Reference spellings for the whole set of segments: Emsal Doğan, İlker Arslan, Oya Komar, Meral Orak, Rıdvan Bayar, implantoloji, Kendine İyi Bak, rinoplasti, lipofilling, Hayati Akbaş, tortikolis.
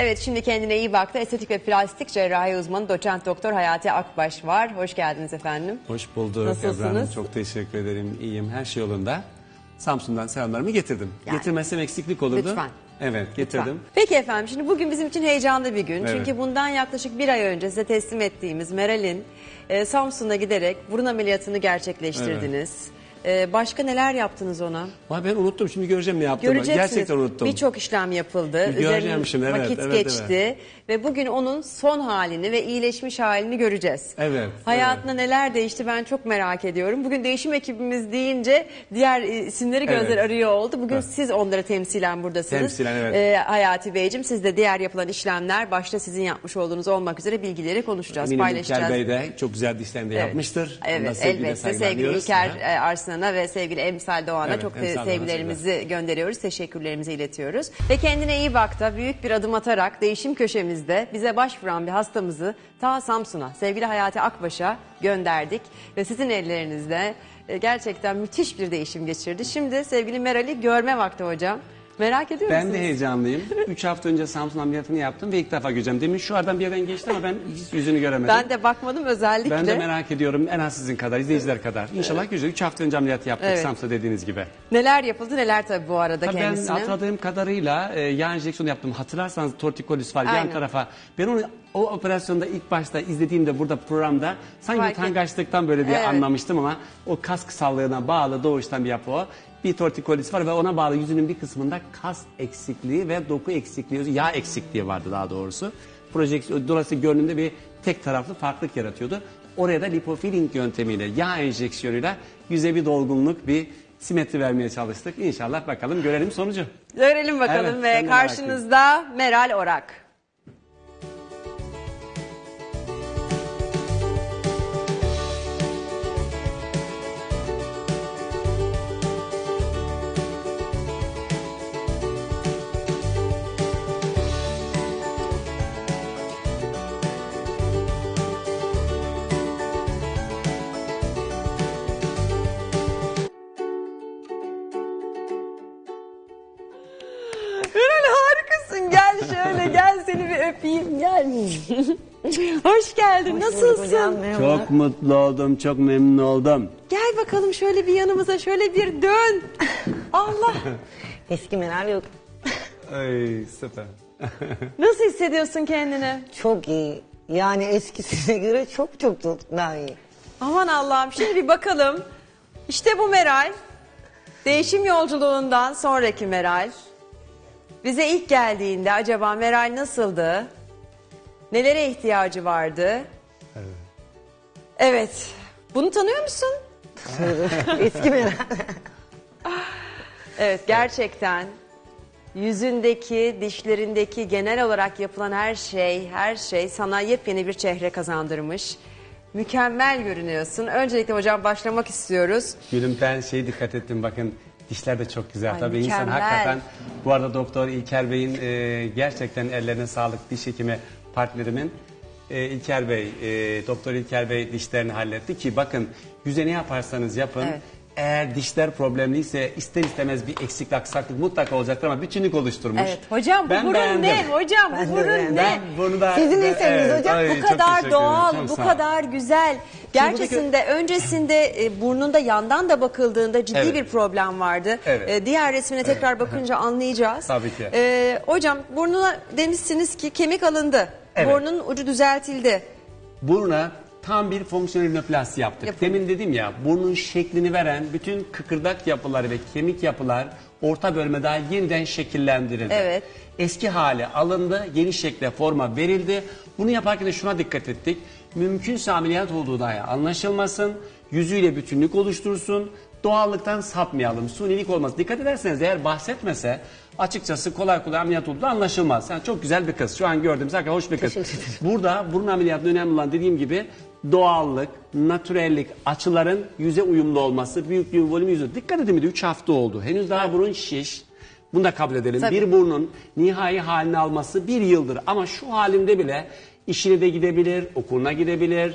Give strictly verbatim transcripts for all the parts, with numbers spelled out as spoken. Evet, şimdi kendine iyi baktı. Estetik ve plastik cerrahi uzmanı doçent doktor Hayati Akbaş var. Hoş geldiniz efendim. Hoş bulduk. Nasılsınız? Evren, çok teşekkür ederim. İyiyim. Her şey yolunda. Samsun'dan selamlarımı getirdim. Yani. Getirmezsem eksiklik olurdu. Lütfen. Evet, getirdim. Lütfen. Peki efendim, şimdi bugün bizim için heyecanlı bir gün. Evet. Çünkü bundan yaklaşık bir ay önce size teslim ettiğimiz Meral'in e, Samsun'a giderek burun ameliyatını gerçekleştirdiniz. Evet. Başka neler yaptınız ona? Ben unuttum, şimdi göreceğim ne yaptığımı. Gerçekten unuttum. Birçok işlem yapıldı. Üzerinden şimdi, evet, vakit evet, geçti. Evet. Ve bugün onun son halini ve iyileşmiş halini göreceğiz. Evet. Hayatında evet. neler değişti, ben çok merak ediyorum. Bugün değişim ekibimiz deyince diğer isimleri gözler evet. arıyor oldu. Bugün evet. siz onları temsilen buradasınız. Temsilen evet. Ee, Hayati Beyciğim, siz de diğer yapılan işlemler başta sizin yapmış olduğunuz olmak üzere bilgileri konuşacağız, eminim paylaşacağız. İlker Bey de çok güzel işlemde evet. yapmıştır. Evet, elbette. Sevgili İlker Arslan ve sevgili Emsal Doğan'a evet, çok Emsal sevgilerimizi Doğan. gönderiyoruz, teşekkürlerimizi iletiyoruz. Ve kendine iyi bakta büyük bir adım atarak değişim köşemizde bize başvuran bir hastamızı ta Samsun'a, sevgili Hayati Akbaş'a gönderdik. Ve sizin ellerinizde gerçekten müthiş bir değişim geçirdi. Şimdi sevgili Meral'i görme vakti hocam. Merak ediyor musunuz? Ben de heyecanlıyım. üç hafta önce Samsun ameliyatını yaptım ve ilk defa göreceğim. Demin şu aradan bir yerden geçti ama ben hiç yüzünü göremedim. Ben de bakmadım özellikle. Ben de merak ediyorum, en az sizin kadar, izleyiciler kadar. İnşallah evet. göreceğiz. üç hafta önce ameliyat yaptık evet. Samsun'da dediğiniz gibi. Neler yapıldı neler tabii bu arada tabii kendisine. Ben hatırladığım kadarıyla e, yan enjeksiyonu yaptım. Hatırlarsanız tortikolis var Aynen. yan tarafa. Ben onu o operasyonda ilk başta izlediğimde burada programda sanki Fark utangaçlıktan böyle diye evet. anlamıştım ama o kas kısallığına bağlı doğuştan bir yapı o. Bir tortikolis var ve ona bağlı yüzünün bir kısmında kas eksikliği ve doku eksikliği, yağ eksikliği vardı daha doğrusu. Projeksiyon, dolayısıyla görünümde bir tek taraflı farklılık yaratıyordu. Oraya da lipofilling yöntemiyle, yağ enjeksiyonuyla yüze bir dolgunluk, bir simetri vermeye çalıştık. İnşallah bakalım, görelim sonucu. Görelim bakalım evet, ve karşınızda Meral Orak. Şöyle gel, seni bir öpeyim, gel. Hoş geldin, nasılsın? Çok mutlu oldum, çok memnun oldum. Gel bakalım şöyle bir yanımıza, şöyle bir dön. Allah. Eski Meral yok. Ay süper. Nasıl hissediyorsun kendini? Çok iyi. Yani eskisine göre çok çok daha iyi. Aman Allah'ım, şimdi bir bakalım. İşte bu Meral. Değişim yolculuğundan sonraki Meral. Bize ilk geldiğinde acaba Meral nasıldı? Nelere ihtiyacı vardı? Evet. Evet. Bunu tanıyor musun? Eski Meral. Evet, gerçekten. Yüzündeki, dişlerindeki genel olarak yapılan her şey, her şey sana yepyeni bir çehre kazandırmış. Mükemmel görünüyorsun. Öncelikle hocam başlamak istiyoruz. Gülüm, ben şey dikkat ettim bakın. Dişler de çok güzel. Ay, tabii mükemmel. İnsan hakikaten, bu arada doktor İlker Bey'in e, gerçekten ellerine sağlık, diş hekimi partnerimin. E, İlker Bey, e, doktor İlker Bey dişlerini halletti ki bakın yüze ne yaparsanız yapın. Evet. Eğer dişler problemliyse ister istemez bir eksik, aksaklık mutlaka olacaktır ama bütünlük oluşturmuş. Evet hocam, bu burun ne? Hocam bu burun ne? Bunu da, sizin de evet, hocam ay, bu kadar doğal, bu kadar güzel. Gerçekten öncesinde e, burnunda yandan da bakıldığında ciddi evet. bir problem vardı. Evet. E, diğer resmine tekrar evet. bakınca anlayacağız. Tabii ki. E, hocam burnuna demişsiniz ki kemik alındı. Evet. Burnun ucu düzeltildi. Buruna tam bir fonksiyonel rinoplasti yaptık. Yapın. Demin dedim ya, burnun şeklini veren bütün kıkırdak yapılar ve kemik yapılar orta bölme dahil yeniden şekillendirildi. Evet. Eski hali alındı, yeni şekle forma verildi. Bunu yaparken de şuna dikkat ettik. Mümkünse ameliyat olduğu dahi anlaşılmasın, yüzüyle bütünlük oluştursun, doğallıktan sapmayalım, sunilik olmasın. Dikkat ederseniz eğer bahsetmese açıkçası kolay kolay ameliyat olduğu anlaşılmaz. Yani çok güzel bir kız, şu an gördüğümüz hakikaten hoş bir kız. Burada burun ameliyatının önemli olan dediğim gibi doğallık, natürellik, açıların yüze uyumlu olması, büyüklüğün, volümü yüzü. Dikkat edin, üç hafta oldu. Henüz daha evet. burun şiş. Bunu da kabul edelim. Tabii. Bir burnun nihai halini alması bir yıldır. Ama şu halimde bile işine de gidebilir, okuluna gidebilir,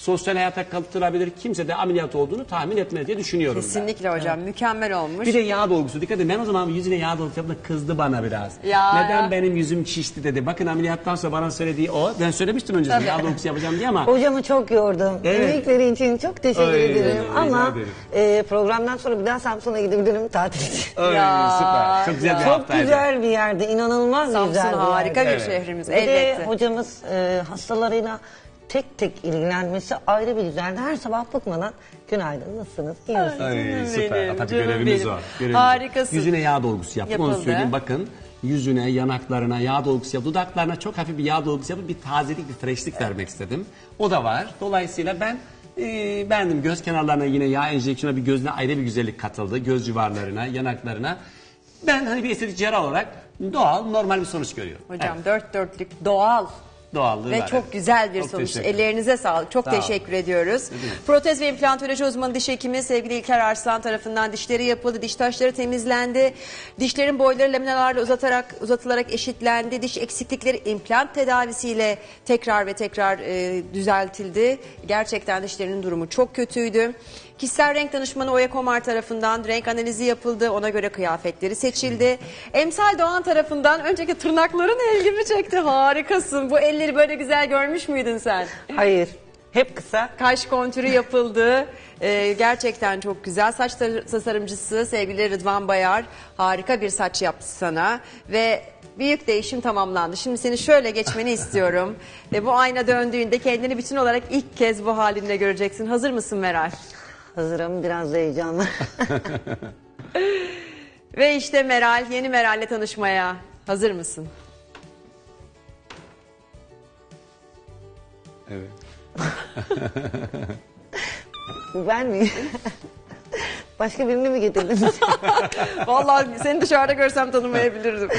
sosyal hayata katılabilir kimse de ameliyat olduğunu tahmin etmez diye düşünüyorum. Kesinlikle ben. hocam evet. mükemmel olmuş. Bir de yağ dolgusu, dikkat edin, ben o zaman yüzüne yağ dolgusu yaptım, kızdı bana biraz. Ya Neden ya. benim yüzüm şişti dedi. Bakın ameliyattan sonra bana söylediği o. Ben söylemiştim önce yağ dolgusu yapacağım diye ama. Hocamı çok yordum. Evet. Emekleri için çok teşekkür öyle, ederim öyle, ama e, programdan sonra bir daha Samsun'a gidebilirim tatil için. Öyle ya, süper. Çok güzel ya. bir Çok güzel bir yerde. İnanılmaz Samsun güzel bir Samsun harika bir evet. şehrimiz. Bir elbette. de hocamız e, hastalarıyla tek tek ilgilenmesi ayrı bir güzel. Her sabah bıkmadan günaydın, nasılsınız, iyi misiniz? Ay, süper. Tabii görevimiz benim. var. Görevimiz Harikasın. Var. Yüzüne yağ dolgusu yaptım. Yapıldı. Onu söyleyeyim, bakın. Yüzüne, yanaklarına yağ dolgusu yapıp dudaklarına çok hafif bir yağ dolgusu yapıp bir tazelik, bir freşlik evet. vermek istedim. O da var. Dolayısıyla ben e, beğendim. Göz kenarlarına yine yağ enjeksiyona bir gözüne ayrı bir güzellik katıldı. Göz civarlarına, yanaklarına. Ben hani bir estetik cerrah olarak doğal, normal bir sonuç görüyorum. Hocam evet. dört dörtlük doğal. Doğallığı ve var. çok güzel bir çok sonuç. Ellerinize sağlık. Çok Sağ teşekkür olun. ediyoruz. Protez ve implantoloji uzmanı diş hekimi sevgili İlker Arslan tarafından dişleri yapıldı. Diş taşları temizlendi. Dişlerin boyları laminalarla uzatarak, uzatılarak eşitlendi. Diş eksiklikleri implant tedavisiyle tekrar ve tekrar e, düzeltildi. Gerçekten dişlerinin durumu çok kötüydü. Kişisel renk danışmanı Oya Komar tarafından renk analizi yapıldı. Ona göre kıyafetleri seçildi. Emsal Doğan tarafından önceki tırnakların ilgimi çekti. Harikasın. Bu elleri böyle güzel görmüş müydün sen? Hayır. Hep kısa. Kaş kontürü yapıldı. Ee, gerçekten çok güzel. Saç tasarımcısı sevgili Rıdvan Bayar harika bir saç yaptı sana. Ve büyük değişim tamamlandı. Şimdi seni şöyle geçmeni istiyorum. Ve bu ayna döndüğünde kendini bütün olarak ilk kez bu halinle göreceksin. Hazır mısın Meral? Hazırım, biraz heyecanlı. Ve işte Meral, yeni Meral'le tanışmaya hazır mısın? Evet. Bu ben miyim? Başka birini mi getirdiniz? Vallahi seni dışarıda görsem tanımayabilirdim.